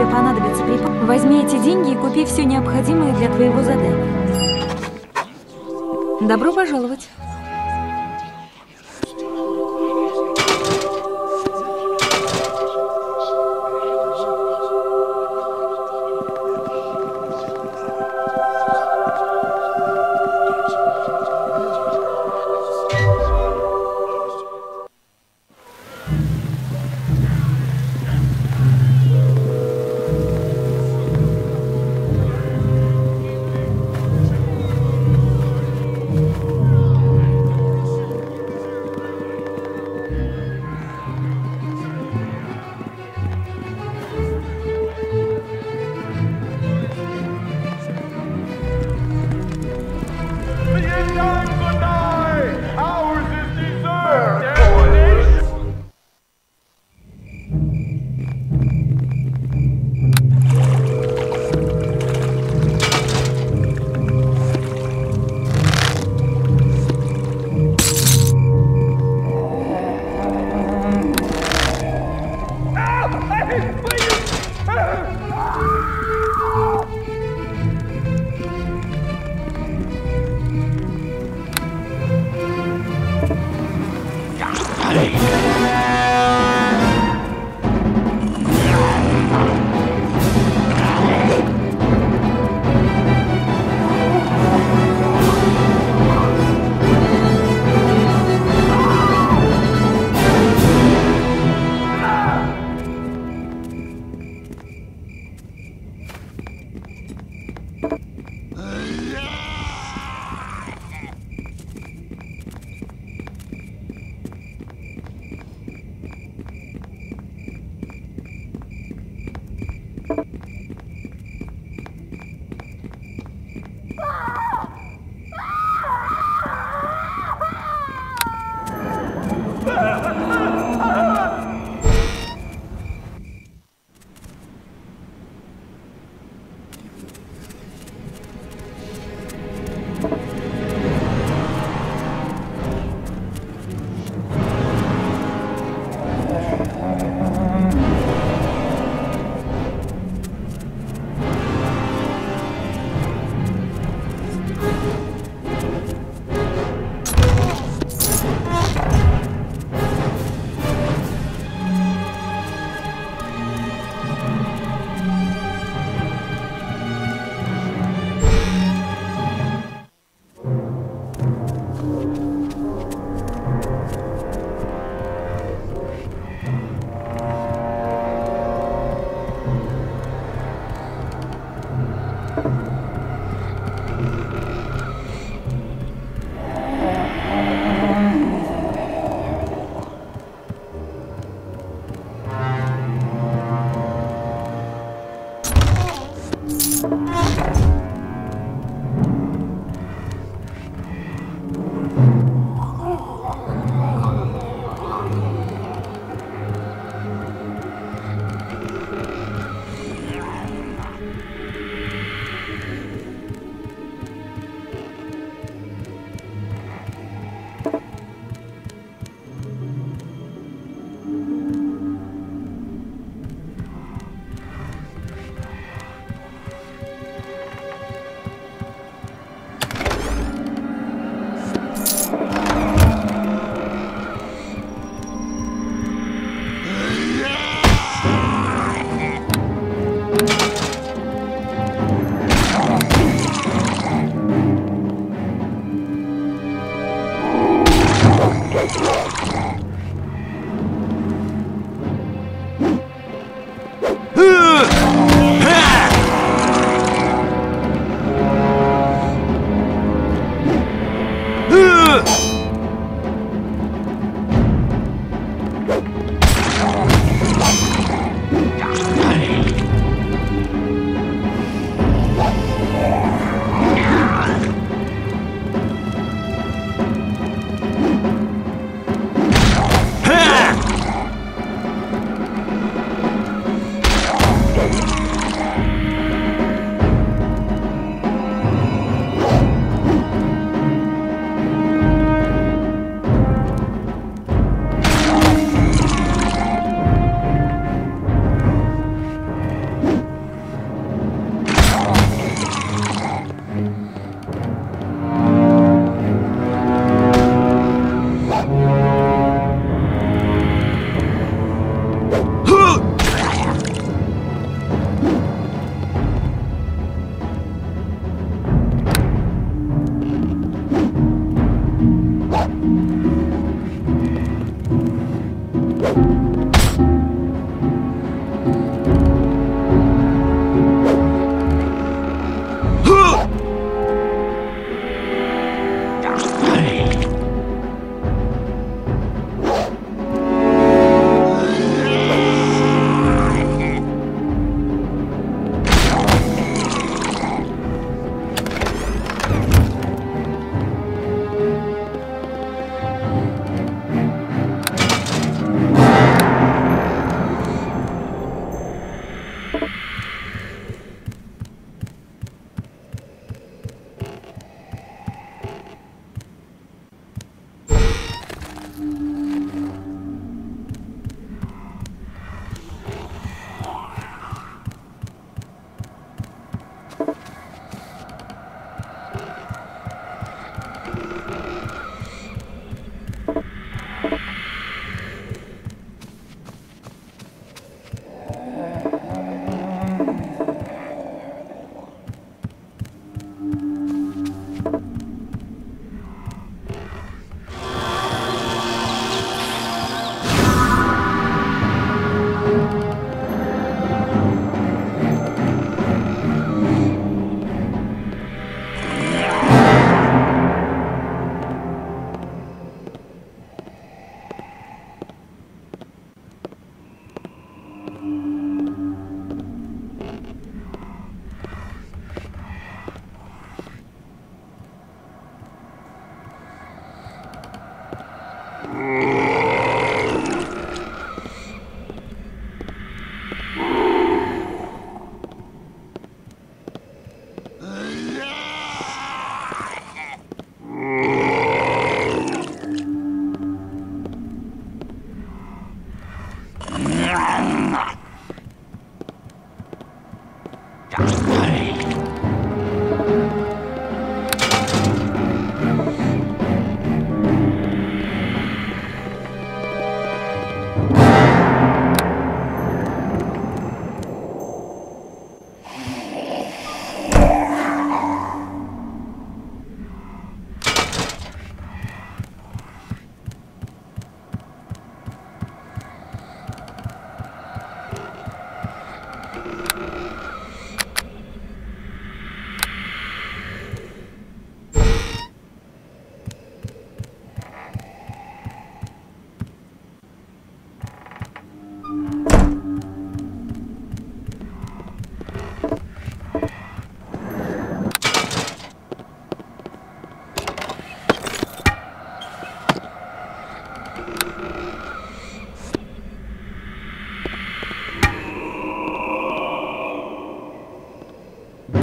тебе понадобится припас, возьми эти деньги и купи все необходимое для твоего задания. Добро пожаловать.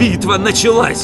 Битва началась!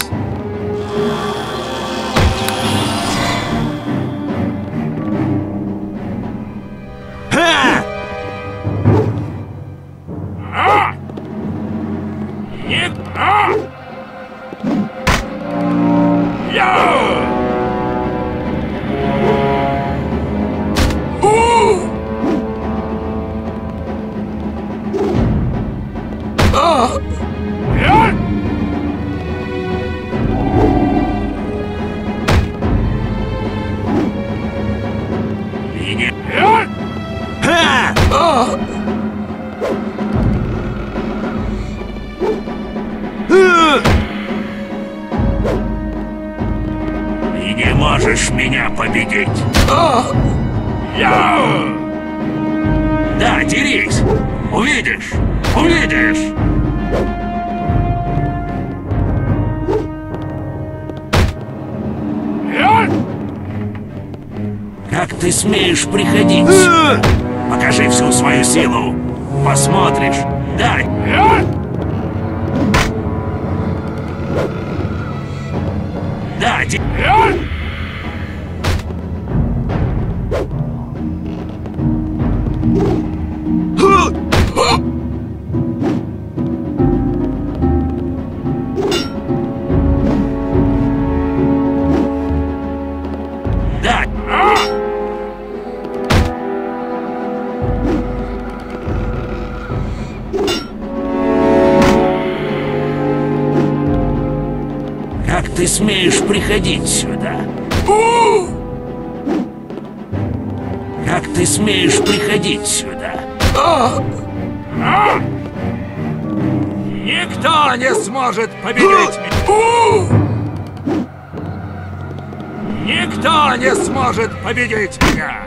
Смеешь приходить? Покажи всю свою силу. Посмотришь. Дай. Дай. Ты смеешь приходить сюда? Как ты смеешь приходить сюда? Никто не сможет победить меня! Никто не сможет победить меня!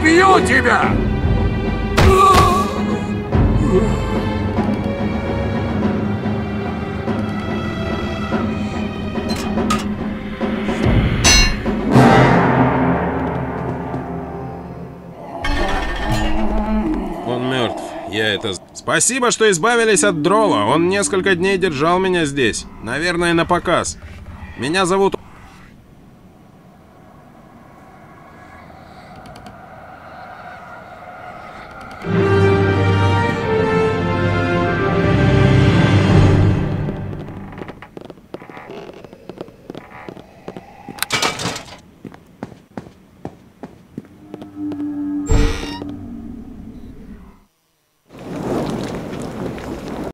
Убью тебя! Он мертв. Я это... Спасибо, что избавились от Дрова. Он несколько дней держал меня здесь. Наверное, на показ. Меня зовут...